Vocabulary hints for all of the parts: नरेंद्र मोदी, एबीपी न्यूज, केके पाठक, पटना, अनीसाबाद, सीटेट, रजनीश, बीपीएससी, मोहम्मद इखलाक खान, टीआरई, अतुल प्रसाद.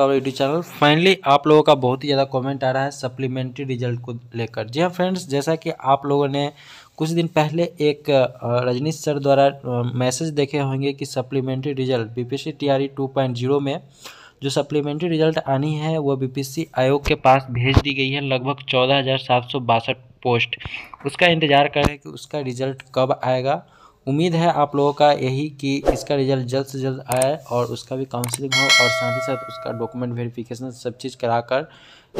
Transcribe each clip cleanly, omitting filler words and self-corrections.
YouTube channel. Finally आप लोगों का बहुत ही ज़्यादा कमेंट आ रहा है सप्लीमेंट्री रिजल्ट को लेकर। जी हाँ फ्रेंड्स, जैसा कि आप लोगों ने कुछ दिन पहले एक रजनीश सर द्वारा मैसेज देखे होंगे कि सप्लीमेंट्री रिजल्ट बीपीएससी टीआरई 2.0 में जो सप्लीमेंट्री रिजल्ट आनी है वह बीपीएससी आयोग के पास भेज दी गई है। लगभग 14,762 पोस्ट, उसका इंतज़ार कर रहे हैं कि उसका रिजल्ट कब आएगा। उम्मीद है आप लोगों का यही कि इसका रिजल्ट जल्द से जल्द आए और उसका भी काउंसलिंग हो और साथ ही साथ उसका डॉक्यूमेंट वेरिफिकेशन सब चीज़ कराकर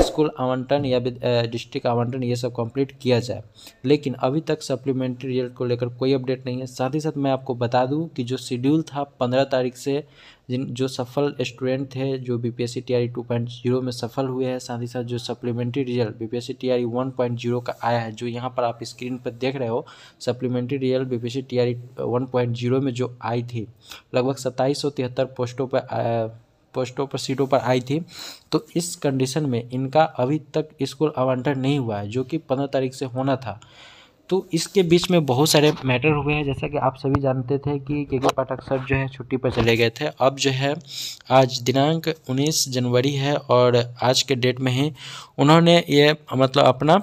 स्कूल आवंटन या डिस्ट्रिक्ट आवंटन ये सब कंप्लीट किया जाए। लेकिन अभी तक सप्लीमेंट्री रिजल्ट को लेकर कोई अपडेट नहीं है। साथ ही साथ मैं आपको बता दूं कि जो शेड्यूल था 15 तारीख से जो सफल स्टूडेंट थे जो बीपीएससी टीआरई 2.0 में सफल हुए हैं, साथ ही साथ जो सप्लीमेंट्री रिजल्ट बीपीएससी टीआरई 1.0 का आया है, जो यहाँ पर आप स्क्रीन पर देख रहे हो सप्लीमेंट्री रिजल्ट बीपीएससी टीआरई 1.0 में जो आई थी लगभग 2773 पोस्टों पर सीटों पर आई थी। तो इस कंडीशन में इनका अभी तक स्कूल आवंटन नहीं हुआ है जो कि 15 तारीख से होना था। तो इसके बीच में बहुत सारे मैटर हुए हैं। जैसा कि आप सभी जानते थे कि केके पाठक सर जो है छुट्टी पर चले गए थे। अब जो है आज दिनांक 19 जनवरी है और आज के डेट में ही उन्होंने ये मतलब अपना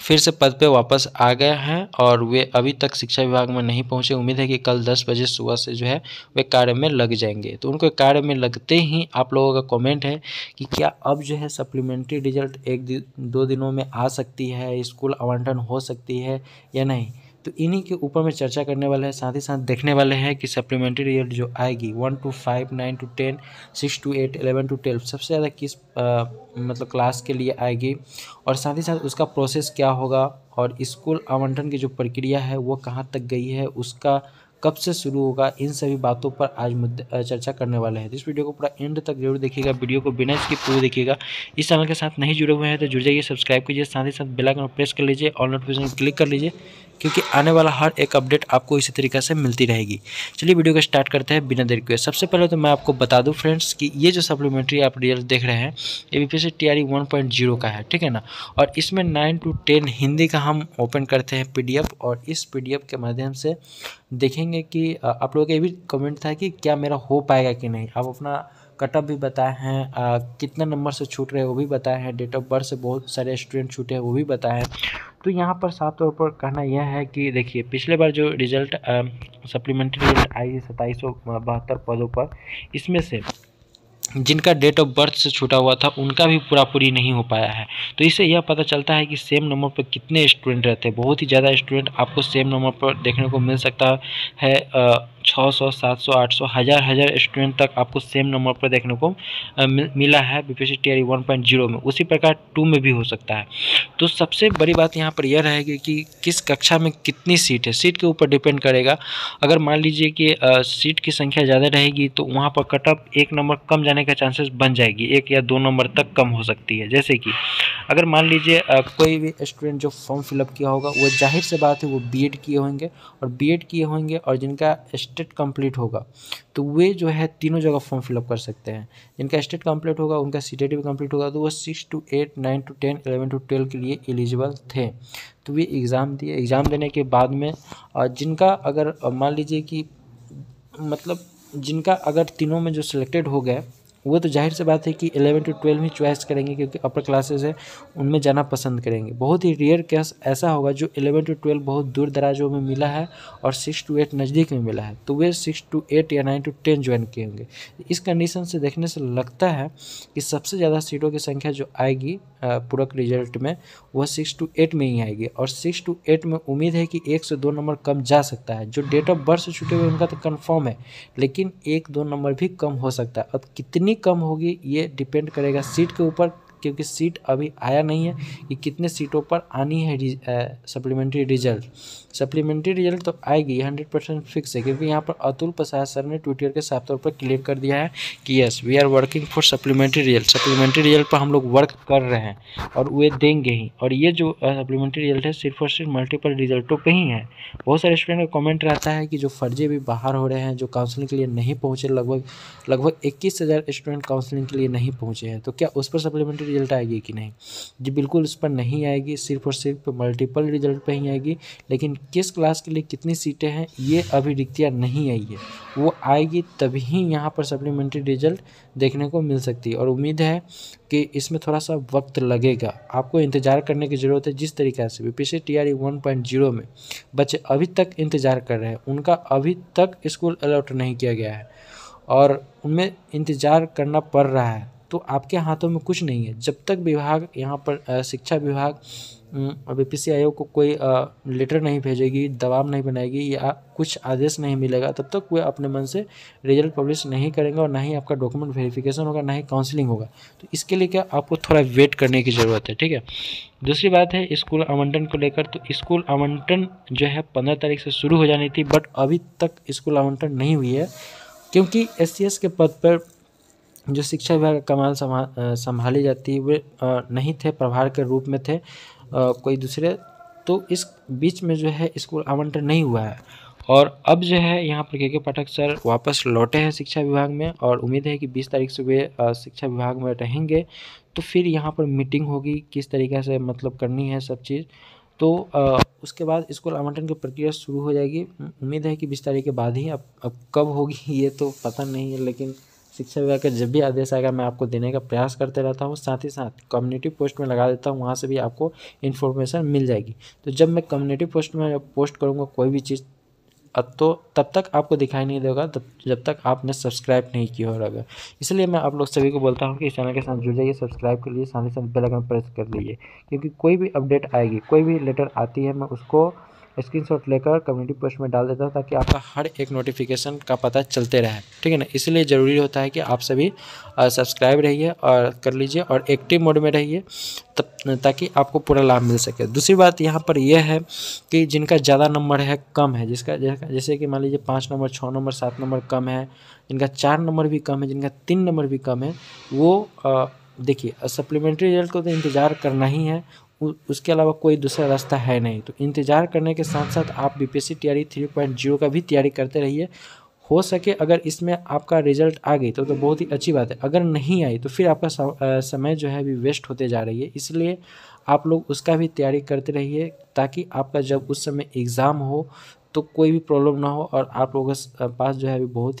फिर से पद पे वापस आ गए हैं और वे अभी तक शिक्षा विभाग में नहीं पहुंचे। उम्मीद है कि कल 10 बजे सुबह से जो है वे कार्य में लग जाएंगे। तो उनके कार्य में लगते ही आप लोगों का कमेंट है कि क्या अब जो है सप्लीमेंट्री रिजल्ट 1-2 दिनों में आ सकती है, स्कूल आवंटन हो सकती है या नहीं। तो इन्हीं के ऊपर में चर्चा करने वाले हैं। साथ ही साथ देखने वाले हैं कि सप्लीमेंट्री रिजल्ट जो आएगी 1 to 5, 9 to 10, 6 to 8, 11 to 12 सबसे ज़्यादा किस क्लास के लिए आएगी और साथ ही साथ उसका प्रोसेस क्या होगा और स्कूल आवंटन की जो प्रक्रिया है वो कहाँ तक गई है, उसका कब से शुरू होगा, इन सभी बातों पर आज चर्चा करने वाले हैं। इस वीडियो को पूरा एंड तक जरूर देखिएगा, वीडियो को बिना इसकी पूरी देखिएगा। इस चैनल के साथ नहीं जुड़े हुए हैं तो जुड़ जाइए, सब्सक्राइब कीजिए, साथ ही साथ बेल आइकन प्रेस कर लीजिए और नोटिफिकेशन क्लिक कर लीजिए क्योंकि आने वाला हर एक अपडेट आपको इसी तरीके से मिलती रहेगी। चलिए वीडियो को स्टार्ट करते हैं बिना देर के। सबसे पहले तो मैं आपको बता दूं फ्रेंड्स कि ये जो सप्लीमेंट्री आप रिजल्ट देख रहे हैं ये बीपीएससी टीआरई 1.0 का है, ठीक है ना। और इसमें 9 to 10 हिंदी का हम ओपन करते हैं पीडीएफ और इस पीडीएफ के माध्यम से देखेंगे कि आप लोगों का ये भी कमेंट था कि क्या मेरा हो पाएगा कि नहीं। आप अपना कटअप भी बताए हैं, कितना नंबर से छूट रहे हैं वो भी बताए हैं, डेट ऑफ बर्थ से बहुत सारे स्टूडेंट छूटे हैं वो भी बताए हैं। तो यहाँ पर साफ तौर पर कहना यह है कि देखिए पिछले बार जो रिजल्ट सप्लीमेंट्री रिजल्ट आई है 2772 पदों पर, इसमें से जिनका डेट ऑफ बर्थ से छूटा हुआ था उनका भी पूरा पूरी नहीं हो पाया है। तो इससे यह पता चलता है कि सेम नंबर पर कितने स्टूडेंट रहते हैं। बहुत ही ज़्यादा स्टूडेंट आपको सेम नंबर पर देखने को मिल सकता है, 600, 700, 800, 1000 स्टूडेंट तक आपको सेम नंबर पर देखने को मिला है बीपीएससी टीआरई 1.0 में। उसी प्रकार 2 में भी हो सकता है। तो सबसे बड़ी बात यहाँ पर यह रहेगी कि किस कक्षा में कितनी सीट है, सीट के ऊपर डिपेंड करेगा। अगर मान लीजिए कि सीट की संख्या ज़्यादा रहेगी तो वहाँ पर कट ऑफ 1 नंबर कम जाने का चांसेस बन जाएगी, 1 या 2 नंबर तक कम हो सकती है। जैसे कि अगर मान लीजिए कोई भी स्टूडेंट जो फॉर्म फिलअप किया होगा वो जाहिर से बात है वो बीएड किए होंगे और बीएड किए होंगे और जिनका स्टेट कंप्लीट होगा तो वे जो है 3 जगह फॉर्म फिलअप कर सकते हैं। जिनका स्टेट कंप्लीट होगा उनका सीटेट भी कंप्लीट होगा तो वो 6 to 8, 9 to 10, 11 to 12 के लिए एलिजिबल थे। तो वे एग्ज़ाम दिए, एग्ज़ाम देने के बाद में जिनका अगर मान लीजिए कि जिनका अगर तीनों में जो सिलेक्टेड हो गए वो तो जाहिर सी बात है कि 11 to 12 ही चॉइस करेंगे क्योंकि अपर क्लासेस है उनमें जाना पसंद करेंगे। बहुत ही रेयर केस ऐसा होगा जो 11 to 12 बहुत दूर दराजों में मिला है और 6 to 8 नज़दीक में मिला है तो वे 6 to 8 या 9 to 10 ज्वाइन किए होंगे। इस कंडीशन से देखने से लगता है कि सबसे ज़्यादा सीटों की संख्या जो आएगी पूरक रिजल्ट में वह 6 to 8 में ही आएगी और 6 to 8 में उम्मीद है कि 1 से 2 नंबर कम जा सकता है। जो डेट ऑफ बर्थ से छूटे हुए उनका तो कन्फर्म है लेकिन 1-2 नंबर भी कम हो सकता है। अब कितनी कम होगी ये डिपेंड करेगा सीट के ऊपर क्योंकि सीट अभी आया नहीं है कि कितने सीटों पर आनी है सप्लीमेंट्री रिजल्ट। सप्लीमेंट्री रिजल्ट तो आएगी 100% फिक्स है क्योंकि यहाँ पर अतुल प्रसाद सर ने ट्विटर के साफ तौर पर क्लियर कर दिया है कि yes we are working for supplementary result. Supplementary result पर हम लोग वर्क कर रहे हैं और वे देंगे ही। और ये जो सप्लीमेंट्री रिजल्ट है सिर्फ और सिर्फ मल्टीपल रिजल्टों पर ही है। बहुत सारे स्टूडेंट का कॉमेंट रहता है कि जो फर्जी भी बाहर हो रहे हैं, जो काउंसलिंग के लिए नहीं पहुँचे, लगभग 21,000 स्टूडेंट काउंसलिंग के लिए नहीं पहुँचे हैं। तो क्या उस पर सप्लीमेंट्री रिजल्ट आएगी कि नहीं। जी बिल्कुल इस पर नहीं आएगी, सिर्फ और सिर्फ मल्टीपल रिजल्ट पर ही आएगी। लेकिन किस क्लास के लिए कितनी सीटें हैं ये अभी रिक्तियाँ नहीं आई है, वो आएगी तभी यहाँ पर सप्लीमेंट्री रिजल्ट देखने को मिल सकती है। और उम्मीद है कि इसमें थोड़ा सा वक्त लगेगा, आपको इंतज़ार करने की ज़रूरत है। जिस तरीके से बीपीएससी टीआरई 1.0 में बच्चे अभी तक इंतज़ार कर रहे हैं, उनका अभी तक स्कूल अलॉट नहीं किया गया है और उनमें इंतज़ार करना पड़ रहा है, तो आपके हाथों में कुछ नहीं है। जब तक विभाग यहाँ पर शिक्षा विभाग बीपीएससी आयोग को कोई लेटर नहीं भेजेगी, दबाव नहीं बनाएगी या कुछ आदेश नहीं मिलेगा, तब तक वे अपने मन से रिजल्ट पब्लिश नहीं करेंगे और ना ही आपका डॉक्यूमेंट वेरिफिकेशन होगा, ना ही काउंसलिंग होगा। तो इसके लिए क्या आपको थोड़ा वेट करने की ज़रूरत है, ठीक है। दूसरी बात है स्कूल आवंटन को लेकर, तो स्कूल आवंटन जो है 15 तारीख से शुरू हो जानी थी, बट अभी तक स्कूल आवंटन नहीं हुई है क्योंकि एससीएस के पद पर जो शिक्षा विभाग कमान संभाली जाती है वे नहीं थे, प्रभार के रूप में थे कोई दूसरे, तो इस बीच में जो है स्कूल आवंटन नहीं हुआ है। और अब जो है यहाँ पर केके पाठक सर वापस लौटे हैं शिक्षा विभाग में और उम्मीद है कि 20 तारीख से वे शिक्षा विभाग में रहेंगे। तो फिर यहाँ पर मीटिंग होगी किस तरीके से मतलब करनी है सब चीज़, तो उसके बाद स्कूल आवंटन की प्रक्रिया शुरू हो जाएगी। उम्मीद है कि 20 तारीख के बाद ही, अब कब होगी ये तो पता नहीं है, लेकिन शिक्षा विभाग का जब भी आदेश आएगा मैं आपको देने का प्रयास करते रहता हूँ। साथ ही साथ कम्युनिटी पोस्ट में लगा देता हूँ, वहाँ से भी आपको इन्फॉर्मेशन मिल जाएगी। तो जब मैं कम्युनिटी पोस्ट में पोस्ट करूँगा कोई भी चीज़ तो तब तक आपको दिखाई नहीं देगा जब तक आपने सब्सक्राइब नहीं किया होगा। इसलिए मैं आप लोग सभी को बोलता हूँ कि इस चैनल के साथ जुड़ जाइए, सब्सक्राइब कर लिए, साथ ही साथ बेल आइकन प्रेस कर लीजिए, क्योंकि कोई भी अपडेट आएगी, कोई भी लेटर आती है, मैं उसको स्क्रीनशॉट लेकर कम्युनिटी पोस्ट में डाल देता हूँ ताकि आपका हर एक नोटिफिकेशन का पता चलते रहे, ठीक है ना। इसलिए ज़रूरी होता है कि आप सभी सब्सक्राइब रहिए और कर लीजिए और एक्टिव मोड में रहिए ताकि आपको पूरा लाभ मिल सके। दूसरी बात यहाँ पर यह है कि जिनका ज़्यादा नंबर है कम है, जिसका जैसे कि मान लीजिए 5 नंबर 6 नंबर 7 नंबर कम है, जिनका 4 नंबर भी कम है, जिनका 3 नंबर भी कम है, वो देखिए सप्लीमेंट्री रिजल्ट को तो इंतज़ार करना ही है, उसके अलावा कोई दूसरा रास्ता है नहीं। तो इंतज़ार करने के साथ साथ आप बीपीएससी टीआरई 3.0 का भी तैयारी करते रहिए। हो सके अगर इसमें आपका रिजल्ट आ गई तो बहुत ही अच्छी बात है, अगर नहीं आई तो फिर आपका समय जो है अभी वेस्ट होते जा रही है। इसलिए आप लोग उसका भी तैयारी करते रहिए ताकि आपका जब उस समय एग्ज़ाम हो तो कोई भी प्रॉब्लम ना हो। और आप लोगों के पास जो है अभी बहुत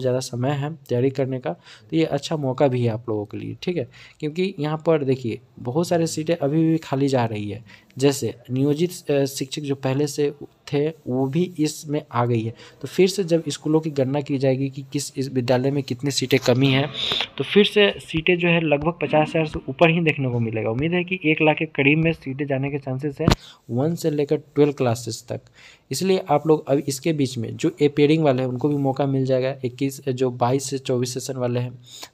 ज़्यादा समय है तैयारी करने का, तो ये अच्छा मौका भी है आप लोगों के लिए, ठीक है। क्योंकि यहाँ पर देखिए बहुत सारे सीटें अभी भी खाली जा रही है, जैसे नियोजित शिक्षक जो पहले से थे वो भी इसमें आ गई है। तो फिर से जब स्कूलों की गणना की जाएगी कि किस इस विद्यालय में कितनी सीटें कमी हैं, तो फिर से सीटें जो है लगभग 50,000 से ऊपर ही देखने को मिलेगा। उम्मीद है कि 1 लाख के करीब में सीटें जाने के चांसेस हैं 1 से लेकर 12 क्लासेस तक। इसलिए आप लोग अब इसके बीच में जो अपेयरिंग वाले हैं उनको भी मौका मिल जाएगा, 21 जो 22 से 24 सेशन वाले हैं,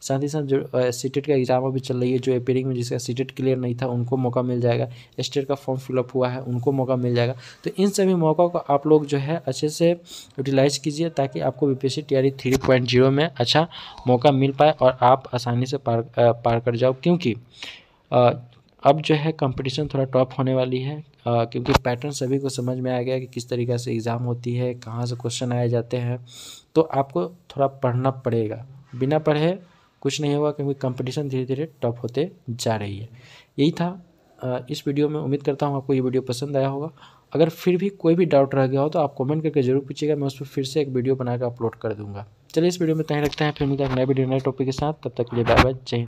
साथ ही साथ जो सीटेट का एग्ज़ाम अभी चल रही है, जो अपेयरिंग में जिसका सीटेट क्लियर नहीं था उनको मौका मिल जाएगा, स्टेट का फॉर्म फिलअप हुआ है उनको मौका मिल जाएगा। तो इन सभी मौक़ों को आप लोग जो है अच्छे से यूटिलाइज कीजिए ताकि आपको बीपीएससी टीआरई 3.0 में अच्छा मौका मिल पाए और आप आसानी से पार कर जाओ। क्योंकि अब जो है कंपटीशन थोड़ा टॉप होने वाली है, क्योंकि पैटर्न सभी को समझ में आ गया कि किस तरीके से एग्ज़ाम होती है, कहाँ से क्वेश्चन आए जाते हैं। तो आपको थोड़ा पढ़ना पड़ेगा, बिना पढ़े कुछ नहीं होगा क्योंकि कंपटीशन धीरे धीरे टॉप होते जा रही है। यही था इस वीडियो में, उम्मीद करता हूँ आपको ये वीडियो पसंद आया होगा। अगर फिर भी कोई भी डाउट रह गया हो तो आप कमेंट करके जरूर पूछिएगा, मैं उस पर फिर से एक वीडियो बनाकर अपलोड कर दूंगा। चलिए इस वीडियो में तय रखते हैं, फिर मिलते हैं एक नए वीडियो नए टॉपिक के साथ, तब तक के लिए बाय बाय, जय हिंद।